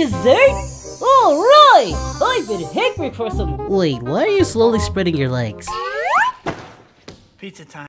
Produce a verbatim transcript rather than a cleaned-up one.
Dessert? Alright! I've been hungry for some- Wait, why are you slowly spreading your legs? Pizza time.